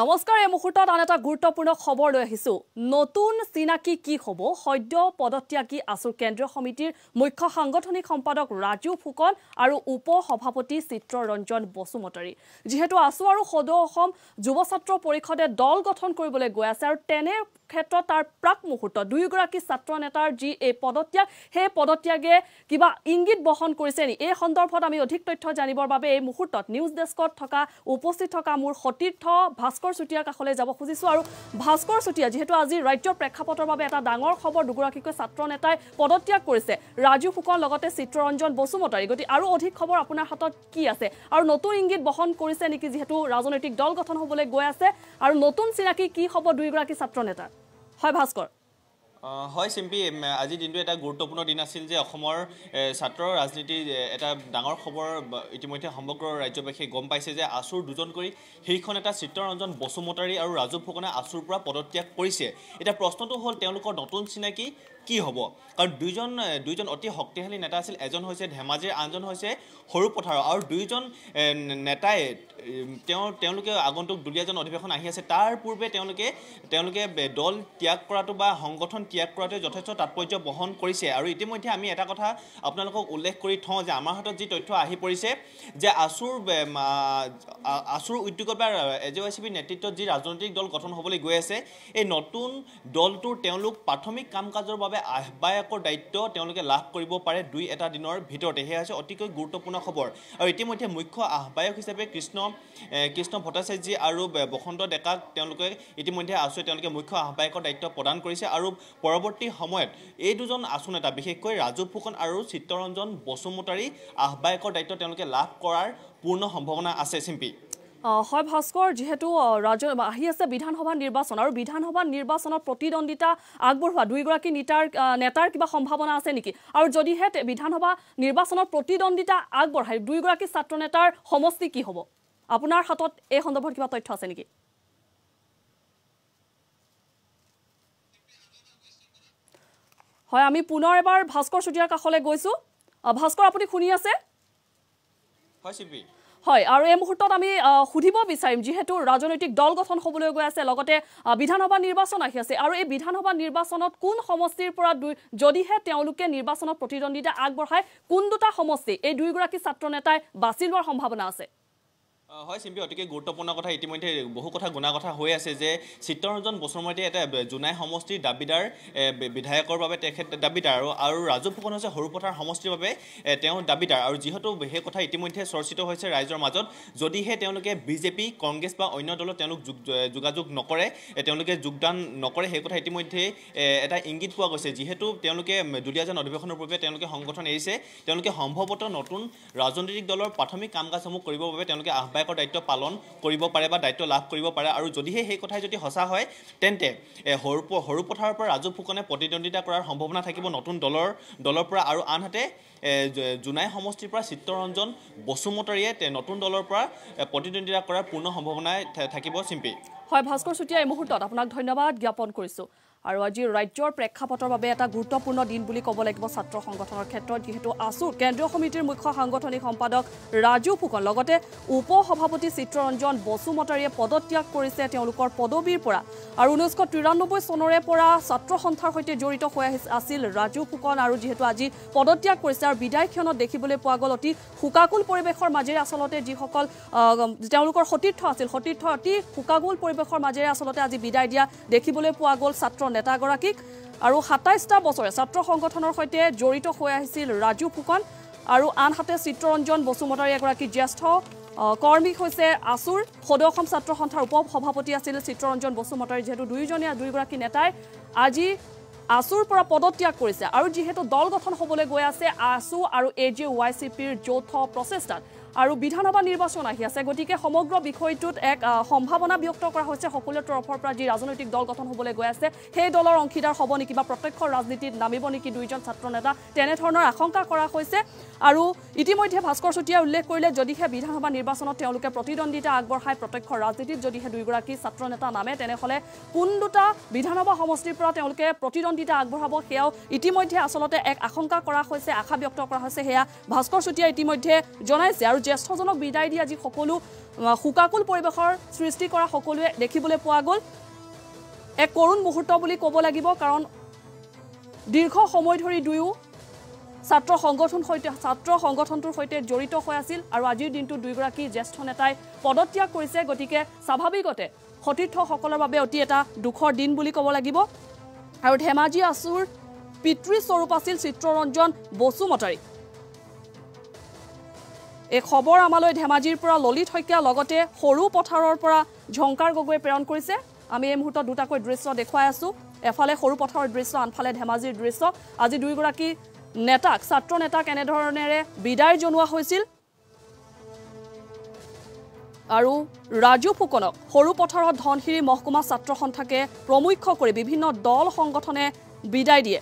नमस्कार এই মুহূৰ্তত আন এটা গুৰুত্বপূৰ্ণ খবৰ লৈ আহিছো। নতুন চিনাকি কি হ'ব সদ্য পদত্যাগী আছুৰ কেন্দ্ৰীয় সমিতিৰ মুখ্য সাংগঠনিক সম্পাদক ৰাজু ফুকন আৰু উপ সভাপতি চিত্ৰৰঞ্জন বসুমতাৰী। যিহেতু আছু আৰু সদ অসম যুৱ ছাত্ৰ পৰিষদে দল গঠন কৰিবলৈ গৈ আছে আৰু তেনে ক্ষেত্ৰত তাৰ প্ৰাক মুহূৰ্ত দুয়োগৰাকী ছাত্ৰ নেতাৰ যি এই পদত্যাগ সেই পদত্যাগে কিবা ইংগিত বহন কৰিছে নি এই সন্দৰ্ভত আমি অধিক তথ্য জানিবৰ বাবে এই মুহূৰ্তত নিউজ ডেস্কত থকা উপস্থিত থকা মোৰ সতীৰ্থ ভাস্কৰ চুটিয়াৰ কাষলৈ যাব খুজিছো। আৰু ভাস্কৰ চুটিয়া, যেহেতু আজি ৰাজ্য প্ৰেক্ষাপটৰ বাবে এটা ডাঙৰ খবৰ, দুগৰাকীকৈ ছাত্ৰ নেতাই পদত্যাগ কৰিছে, ৰাজু ফুকন লগতে চিত্ৰৰঞ্জন বসুমতাৰী। গতিকে আৰু অধিক খবৰ আপোনাৰ হাতত কি আছে আৰু নতুন ইংগিত বহন কৰিছে নেকি, যিহেতু ৰাজনৈতিক দল গঠন হ'বলৈ গৈ আছে আৰু নতুন চিনাকি কি হ'ব দুয়োগৰাকী ছাত্ৰ নেতাৰ? হয় ভাস্কৰ। হয় সিম্পি, আজি দিনটো এটা গুৰুত্বপূৰ্ণ দিন আছিল যে অসমৰ ছাত্ৰ ৰাজনীতিৰ এটা ডাঙৰ খবৰ ইতিমধ্যে সমগ্ৰ ৰাজ্যবাসীয়ে গম পাইছে যে আছুৰ দুজন কৰি সেইখন এটা চিত্ৰৰঞ্জন বসুমতাৰী আৰু ৰাজু ফুকনে আছুৰ পৰা পদত্যাগ কৰিছে। এতিয়া প্ৰশ্নটো হ'ল তেওঁলোকৰ নতুন চিনাকি কি হ'ব, কাৰণ দুইজন অতি শক্তিশালী নেতা আছিল। এজন হৈছে ধেমাজিৰ, আনজন হৈছে সৰুপথাৰৰ। আৰু দুইজন নেতাই তেওঁলোকে আগন্তুক দুলীয়াজান অধিৱেশন আহি আছে, তাৰ পূৰ্বে তেওঁলোকে দল ত্যাগ কৰাটো বা সংগঠন ত্যাগ কৰাটোৱে যথেষ্ট তাৎপৰ্য বহন কৰিছে। আৰু ইতিমধ্যে আমি এটা কথা আপোনালোকক উল্লেখ কৰি থওঁ যে আমাৰ হাতত যি তথ্য আহি পৰিছে যে আছুৰ উদ্যোগত বা AJYCP নেতৃত্বত যি ৰাজনৈতিক দল গঠন হ'বলৈ গৈ আছে, এই নতুন দলটোৰ প্ৰাথমিক কাম কাজৰ বাবে আহ্বায়কৰ দায়িত্ব তেওঁলোকে লাভ কৰিব পাৰে দুই এটা দিনৰ ভিতৰতে। সেয়া হৈছে অতিকৈ গুৰুত্বপূৰ্ণ খবৰ। আৰু ইতিমধ্যে মুখ্য আহ্বায়ক হিচাপে কৃষ্ণ ভট্টাচাৰ্যী আৰু বসন্ত ডেকাক তেওঁলোকে ইতিমধ্যে আছুৱে তেওঁলোকে মুখ্য আহ্বায়কৰ দায়িত্ব প্ৰদান কৰিছে। আৰু পৰৱৰ্তী সময়ত এই দুজন আছু নেতা, বিশেষকৈ ৰাজু ফুকন আৰু চিত্ৰৰঞ্জন বসুমতাৰী, আহ্বায়কৰ দায়িত্ব তেওঁলোকে লাভ কৰাৰ পূৰ্ণ সম্ভাৱনা আছে সিম্পি। হয় ভাস্কৰ, যেহেতু আহি আছে বিধানসভা নিৰ্বাচন আৰু বিধানসভা নিৰ্বাচনত প্ৰতিদ্বন্দ্বিতা আগবঢ়োৱা দুয়োগৰাকী নেতাৰ কিবা সম্ভাৱনা আছে নেকি? আৰু যদিহে বিধানসভা নিৰ্বাচনত প্ৰতিদ্বন্দ্বিতা আগবঢ়ায় দুয়োগৰাকী ছাত্ৰ নেতাৰ সমষ্টি কি হ'ব, আপোনাৰ হাতত এই সন্দৰ্ভত কিবা তথ্য আছে নেকি? হয়, আমি পুনৰ এবাৰ ভাস্কৰ চুটিয়াৰ কাষলৈ গৈছো। ভাস্কৰ, আপুনি শুনি আছে? হয় সিম্পি। হয়, আৰু এই মুহূৰ্তত আমি সুধিব বিচাৰিম, যিহেতু ৰাজনৈতিক দল গঠন হ'বলৈ গৈ আছে, লগতে বিধানসভা নিৰ্বাচন আহি আছে, আৰু এই বিধানসভা নিৰ্বাচনত কোন সমষ্টিৰ পৰা যদিহে তেওঁলোকে নিৰ্বাচনত প্ৰতিদ্বন্দ্বিতা আগবঢ়ায় কোন দুটা সমষ্টি এই দুয়োগৰাকী ছাত্ৰ নেতাই বাছি লোৱাৰ সম্ভাৱনা আছে? হয় সিম্পি, অতিকে গুৰুত্বপূৰ্ণ কথা। ইতিমধ্যে বহু কথা গুণা কথা হৈ আছে যে চিত্ৰৰঞ্জন বসুমতাৰীয়ে এটা জোনাই সমষ্টিৰ দাবীদাৰ বিধায়কৰ বাবে তেখেত দাবীদাৰ, আৰু ৰাজু ফুকন হৈছে সৰুপথাৰ সমষ্টিৰ বাবে তেওঁ দাবীদাৰ। আৰু যিহেতু সেই কথা ইতিমধ্যে চৰ্চিত হৈছে ৰাইজৰ মাজত, যদিহে তেওঁলোকে বিজেপি, কংগ্ৰেছ বা অন্য দলত তেওঁলোক যোগাযোগ নকৰে, তেওঁলোকে যোগদান নকৰে, সেই কথা ইতিমধ্যে এটা ইংগিত পোৱা গৈছে। যিহেতু তেওঁলোকে দুলীয়াজান অধিৱেশনৰ পূৰ্বে তেওঁলোকে সংগঠন এৰিছে, তেওঁলোকে সম্ভৱতঃ নতুন ৰাজনৈতিক দলৰ প্ৰাথমিক কাম কাজসমূহ কৰিবৰ বাবে তেওঁলোকে আহ্বায়কৰ দায়িত্ব পালন কৰিব পাৰে বা দায়িত্ব লাভ কৰিব পাৰে। আৰু যদিহে সেই কথাই যদি সঁচা হয় তেন্তে সৰুপথাৰৰ পৰা ৰাজু ফুকনে প্ৰতিদ্বন্দ্বিতা কৰাৰ সম্ভাৱনা থাকিব নতুন দলৰ পৰা, আৰু আনহাতে জোনাই সমষ্টিৰ পৰা চিত্ৰৰঞ্জন বসুমতাৰীয়ে নতুন দলৰ পৰা প্ৰতিদ্বন্দ্বিতা কৰাৰ পূৰ্ণ সম্ভাৱনা থাকিব সিম্পি। হয় ভাস্কৰ চুটিয়া, এই মুহূৰ্তত আপোনাক ধন্যবাদ জ্ঞাপন কৰিছোঁ। আৰু আজি ৰাজ্যৰ প্ৰেক্ষাপটৰ বাবে এটা গুৰুত্বপূৰ্ণ দিন বুলি ক'ব লাগিব ছাত্ৰ সংগঠনৰ ক্ষেত্ৰত, যিহেতু আছুৰ কেন্দ্ৰীয় সমিতিৰ মুখ্য সাংগঠনিক সম্পাদক ৰাজু ফুকন লগতে উপ সভাপতি চিত্ৰৰঞ্জন বসুমতাৰীয়ে পদত্যাগ কৰিছে তেওঁলোকৰ পদবীৰ পৰা। আৰু 1993 চনৰে পৰা ছাত্ৰ সন্থাৰ সৈতে জড়িত হৈ আছিল ৰাজু ফুকন, আৰু যিহেতু আজি পদত্যাগ কৰিছে। আৰু বিদায়ক্ষণত দেখিবলৈ পোৱা গ'ল অতি শোকাকুল পৰিৱেশৰ মাজেৰে আচলতে যিসকল তেওঁলোকৰ সতীৰ্থ আছিল, সতীৰ্থ অতি শোকাকুল পৰিৱেশৰ মাজেৰে আচলতে আজি বিদায় দিয়া দেখিবলৈ পোৱা গ'ল ছাত্ৰ নেতাগৰাকীক। আৰু 27টা বছৰে ছাত্ৰ সংগঠনৰ সৈতে জড়িত হৈ আহিছিল ৰাজু ফুকন, আৰু আনহাতে চিত্ৰৰঞ্জন বসুমতাৰী এগৰাকী জ্যেষ্ঠ কৰ্মী হৈছে আছুৰ, সদ অসম ছাত্ৰ সন্থাৰ উপ সভাপতি আছিল চিত্ৰৰঞ্জন বসুমতাৰী। যিহেতু দুয়োগৰাকী নেতাই আজি আছুৰ পৰা পদত্যাগ কৰিছে, আৰু যিহেতু দল গঠন হ'বলৈ গৈ আছে আছু আৰু AJYCPৰ যৌথ প্ৰচেষ্টাত, আৰু বিধানসভা নিৰ্বাচন আহি আছে, গতিকে সমগ্ৰ বিষয়টোত এক সম্ভাৱনা ব্যক্ত কৰা হৈছে সকলো তৰফৰ পৰা। যি ৰাজনৈতিক দল গঠন হ'বলৈ গৈ আছে সেই দলৰ অংশীদাৰ হ'ব নেকি বা প্ৰত্যক্ষ ৰাজনীতিত নামিব নেকি দুয়োজন ছাত্ৰ নেতা, তেনেধৰণৰ আশংকা কৰা হৈছে। আৰু ইতিমধ্যে ভাস্কৰ চুটিয়াই উল্লেখ কৰিলে, যদিহে বিধানসভা নিৰ্বাচনত তেওঁলোকে প্ৰতিদ্বন্দ্বিতা আগবঢ়ায় প্ৰত্যক্ষ ৰাজনীতিত, যদিহে দুয়োগৰাকী ছাত্ৰ নেতা নামে, তেনেহ'লে কোন দুটা বিধানসভা সমষ্টিৰ পৰা তেওঁলোকে প্ৰতিদ্বন্দ্বিতা আগবঢ়াব সেয়াও ইতিমধ্যে আচলতে এক আশংকা কৰা হৈছে, আশা ব্যক্ত কৰা হৈছে। সেয়া ভাস্কৰ চুটিয়াই ইতিমধ্যে জনাইছে। আৰু জ্যেষ্ঠজনক বিদায় দি আজি সকলো হুকাকুল পৰিবেশৰ সৃষ্টি কৰা সকলোৱে দেখিবলৈ পোৱা গল। এক কৰুণ মুহূৰ্ত বুলি ক'ব লাগিব, কাৰণ দীৰ্ঘ সময় ধৰি দুয়ো ছাত্ৰ সংগঠনটোৰ সৈতে জড়িত হৈ আছিল আৰু আজিৰ দিনটো দুইগৰাকী জ্যেষ্ঠ নেতাই পদত্যাগ কৰিছে। গতিকে স্বাভাৱিকতে সতীৰ্থসকলৰ বাবে অতি এটা দুখৰ দিন বুলি ক'ব লাগিব। আৰু ধেমাজি আসুৰ পিতৃ স্বৰূপ আছিল চিত্ৰৰঞ্জন বসুমতাৰী। এই খবৰ আমালৈ ধেমাজিৰ পৰা ললিত শইকীয়া লগতে সৰু পথাৰৰ পৰা ঝংকাৰ গগৈ প্ৰেৰণ কৰিছে। আমি এই মুহূৰ্তত দুটাকৈ দৃশ্য দেখুৱাই আছো, এফালে সৰু পথাৰৰ দৃশ্য, আনফালে ধেমাজিৰ দৃশ্য। আজি দুইগৰাকী নেতাক ছাত্ৰ নেতা কেনেধৰণেৰে বিদায় জনোৱা হৈছিল আৰু ৰাজু ফুকনক সৰু পথাৰৰ ধনশিৰি মহকুমা ছাত্ৰ সন্থাকে প্ৰমুখ্য কৰি বিভিন্ন দল সংগঠনে বিদায় দিয়ে।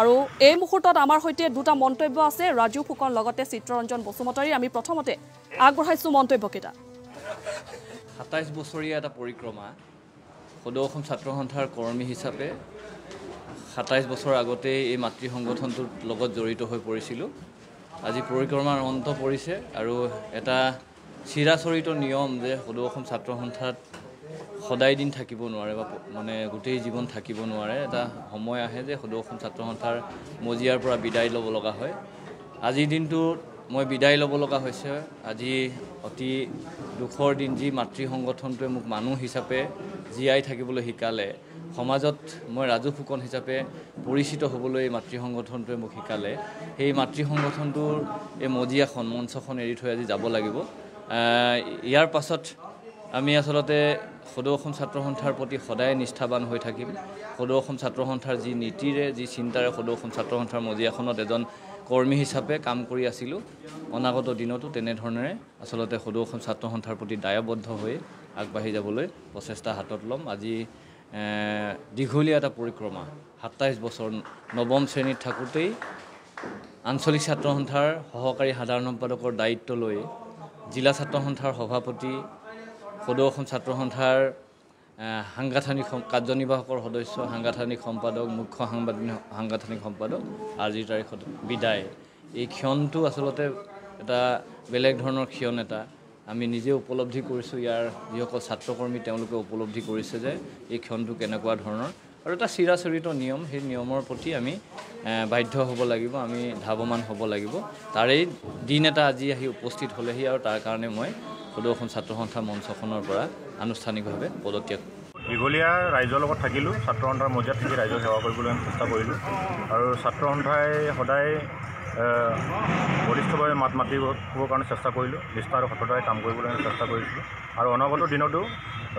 আৰু এই মুহূৰ্তত আমাৰ সৈতে দুটা মন্তব্য আছে ৰাজু ফুকন লগতে চিত্ৰৰঞ্জন বসুমতাৰী। আমি প্ৰথমতে আগবঢ়াইছো মন্তব্যকেইটা। ২৭ বছৰীয়া এটা পৰিক্ৰমা সদৌ অসম ছাত্ৰ সন্থাৰ কৰ্মী হিচাপে ২৭ বছৰ আগতে এই মাতৃ সংগঠনটোৰ লগত জড়িত হৈ পৰিছিলোঁ। আজি পৰিক্ৰমাৰ অন্ত পৰিছে আৰু এটা চিৰাচৰিত নিয়ম যে সদৌ অসম ছাত্ৰ সন্থাত সদায় দিন থাকিব নোৱাৰে বা মানে গোটেই জীৱন থাকিব নোৱাৰে, এটা সময় আহে যে সদৌ অসম ছাত্ৰ সন্থাৰ মজিয়াৰ পৰা বিদায় ল'ব লগা হয়। আজিৰ দিনটোত মই বিদায় ল'ব লগা হৈছে, আজি অতি দুখৰ দিন। যি মাতৃ সংগঠনটোৱে মোক মানুহ হিচাপে জীয়াই থাকিবলৈ শিকালে, সমাজত মই ৰাজু ফুকন হিচাপে পৰিচিত হ'বলৈ এই মাতৃ সংগঠনটোৱে মোক শিকালে, সেই মাতৃ সংগঠনটোৰ এই মজিয়াখন মঞ্চখন এৰি থৈ আজি যাব লাগিব। ইয়াৰ পাছত আমি আচলতে সদৌ অসম ছাত্ৰ সন্থাৰ প্ৰতি সদায় নিষ্ঠাবান হৈ থাকিম। সদৌ অসম ছাত্ৰ সন্থাৰ যি নীতিৰে যি চিন্তাৰে সদৌ অসম ছাত্ৰ সন্থাৰ মজিয়াখনত এজন কৰ্মী হিচাপে কাম কৰি আছিলোঁ, অনাগত দিনতো তেনেধৰণেৰে আচলতে সদৌ অসম ছাত্ৰ সন্থাৰ প্ৰতি দায়বদ্ধ হৈ আগবাঢ়ি যাবলৈ প্ৰচেষ্টা হাতত ল'ম। আজি দীঘলীয়া এটা পৰিক্ৰমা, ২৭ বছৰ নৱম শ্ৰেণীত থাকোঁতেই আঞ্চলিক ছাত্ৰ সন্থাৰ সহকাৰী সাধাৰণ সম্পাদকৰ দায়িত্ব লৈ জিলা ছাত্ৰ সন্থাৰ সভাপতি, সদৌ অসম ছাত্ৰ সন্থাৰ সাংগঠনিক কাৰ্যনিৰ্বাহকৰ সদস্য, সাংগঠনিক সম্পাদক, মুখ্য সাংগঠনিক সম্পাদক, আজিৰ তাৰিখত বিদায়। এই ক্ষণটো আচলতে এটা বেলেগ ধৰণৰ ক্ষণ এটা। আমি নিজে উপলব্ধি কৰিছোঁ, ইয়াৰ যিসকল ছাত্ৰকৰ্মী তেওঁলোকে উপলব্ধি কৰিছে যে এই ক্ষণটো কেনেকুৱা ধৰণৰ। আৰু এটা চিৰাচৰিত নিয়ম, সেই নিয়মৰ প্ৰতি আমি বাধ্য হ'ব লাগিব, আমি ধাৱমান হ'ব লাগিব। তাৰেই দিন এটা আজি আহি উপস্থিত হ'লেহি আৰু তাৰ কাৰণে মই সদৌ অসম ছাত্ৰ সন্থা মঞ্চখনৰ পৰা আনুষ্ঠানিকভাৱে পদত্যাগ। দীঘলীয়া ৰাইজৰ লগত থাকিলোঁ, ছাত্ৰ সন্থাৰ মজিয়াত থাকি ৰাইজক সেৱা কৰিবলৈ আমি চেষ্টা কৰিলোঁ। আৰু ছাত্ৰ সন্থাই সদায় বলিষ্ঠভাৱে মাত মাতিবৰ কাৰণে চেষ্টা কৰিলোঁ, নিষ্ঠা আৰু সততাৰে কাম কৰিবলৈ আমি চেষ্টা কৰিছিলোঁ। আৰু অনাগত দিনতো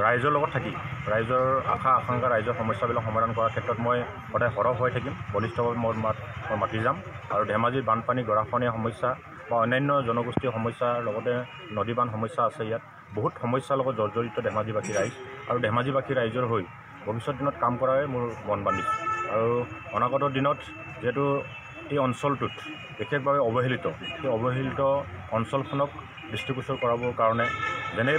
ৰাইজৰ লগত থাকি ৰাইজৰ আশা আকাংক্ষা, ৰাইজৰ সমস্যাবিলাক সমাধান কৰাৰ ক্ষেত্ৰত মই সদায় সৰহ হৈ থাকিম, বলিষ্ঠভাৱে মোৰ মই মাতি যাম। আৰু ধেমাজিৰ বানপানী, গৰাখহনীয়া সমস্যা বা অন্যান্য জনগোষ্ঠীয় সমস্যাৰ লগতে নদী বান সমস্যা আছে, ইয়াত বহুত সমস্যাৰ লগত জৰ্জৰিত ধেমাজিবাসী ৰাইজ। আৰু ধেমাজিবাসী ৰাইজৰ হৈ ভৱিষ্যত দিনত কাম কৰাৰে মোৰ মন বান্ধিছে। আৰু অনাগত দিনত যিহেতু এই অঞ্চলটোত বিশেষভাৱে অৱহেলিত, সেই অৱহেলিত অঞ্চলখনক দৃষ্টিগোচৰ কৰাবৰ কাৰণে যেনে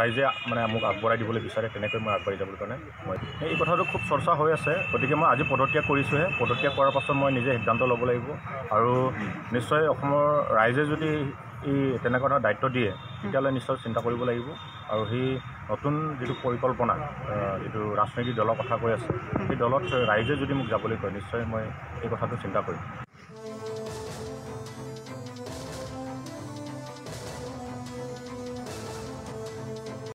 ৰাইজে মানে মোক আগবঢ়াই দিবলৈ বিচাৰে তেনেকৈ মই আগবাঢ়ি যাবলৈ কাৰণে মই এই কথাটো খুব চৰ্চা হৈ আছে। গতিকে মই আজি পদত্যাগ কৰিছোঁহে, পদত্যাগ কৰাৰ পাছত মই নিজে সিদ্ধান্ত ল'ব লাগিব। আৰু নিশ্চয় অসমৰ ৰাইজে যদি এই তেনেকুৱা ধৰণৰ দায়িত্ব দিয়ে তেতিয়াহ'লে নিশ্চয় চিন্তা কৰিব লাগিব। আৰু সেই নতুন যিটো পৰিকল্পনা, যিটো ৰাজনৈতিক দলৰ কথা কৈ আছে, সেই দলত ৰাইজে যদি মোক যাবলৈ কয় নিশ্চয় মই এই কথাটো চিন্তা কৰিম।